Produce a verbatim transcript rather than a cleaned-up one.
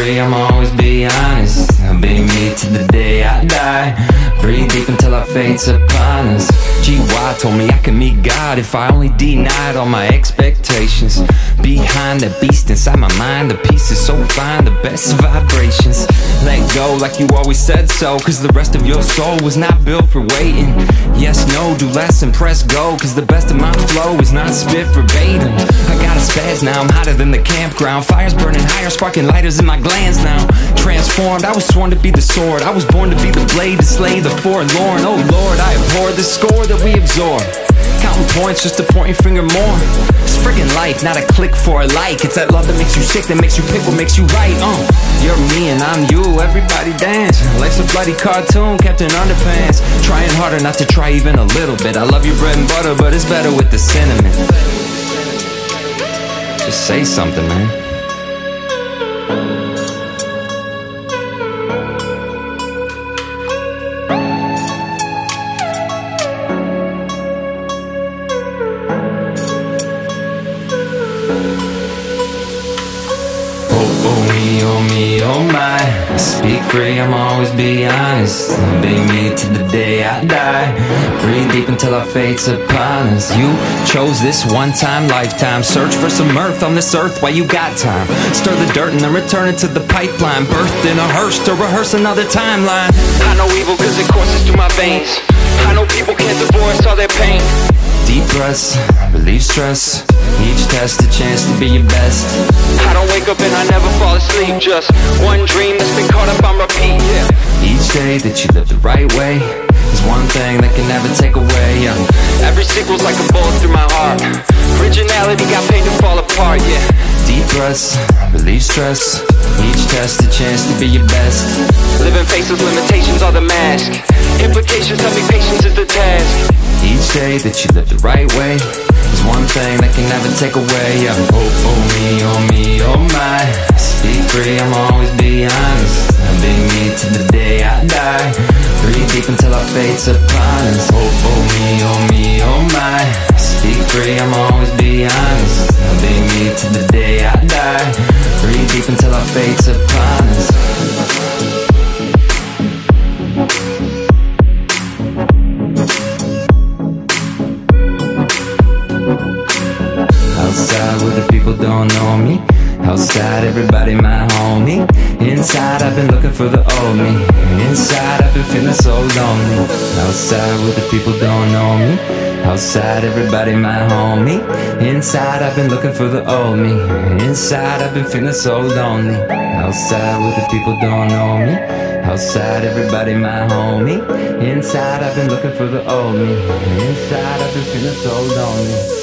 free, I'ma always be honest. I'll be me till the day I die. Breathe deep until our fate's upon us. G Y told me I could meet God if I only denied all my expectations. Behind the beast inside my mind, the peace is so fine, the best vibrations. Let go like you always said so, cause the rest of your soul was not built for waiting. Yes, no, do less and press go, cause the best of my flow is not spit verbatim. I got a spaz now, I'm hotter than the campground. Fires burning higher, sparking lighters in my glands now. Transformed, I was sworn to be the sword, I was born to be the blade to slay the forlorn. Oh Lord, I abhor the score that we absorb. Counting points just to point your finger more. It's friggin' life, not a click for a like. It's that love that makes you sick, that makes you pick, what makes you right. uh. You're me and I'm you, everybody dance. Life's a bloody cartoon, kept in underpants. Trying harder not to try even a little bit. I love your bread and butter, but it's better with the cinnamon. Just say something, man. Oh me, oh my, I speak free, I'ma always be honest. I'll be me till the day I die. Breathe deep until our fate's upon us. You chose this one-time lifetime. Search for some mirth on this earth while you got time. Stir the dirt and then return it to the pipeline. Birthed in a hearse to rehearse another timeline. I know evil cause it courses through my veins. I know people can't divorce all their pain. Deep breaths, relieve stress. Each test a chance to be your best. I don't wake up and I never fall asleep. Just one dream that's been caught up on repeat, yeah. Each day that you live the right way is one thing that can never take away, yeah. Every sequel's like a bullet through my heart. Originality got paid to fall apart, yeah. Deep breaths, relieve stress. Each test a chance to be your best. Living faces, limitations are the mask. Implications, having patience is the task. Each day that you live the right way is one thing that can never take away, yeah. Oh, oh me, oh me, oh my, I speak free, I'ma always be honest. I'll be me till the day I die. Breathe deep until our fate's upon us. Oh, oh me, oh me, oh my, I speak free, I'ma always be honest. I'll be me till the day I die. Breathe deep until our fate's upon us. Outside where the people don't know me. Outside everybody my homie. Inside I've been looking for the old me. Inside I've been feeling so lonely. Outside where the people don't know me. Outside everybody my homie. Inside I've been looking for the old me. Inside I've been feeling so lonely. Outside where the people don't know me. Outside everybody my homie. Inside I've been looking for the old me. Inside I've been feeling so lonely.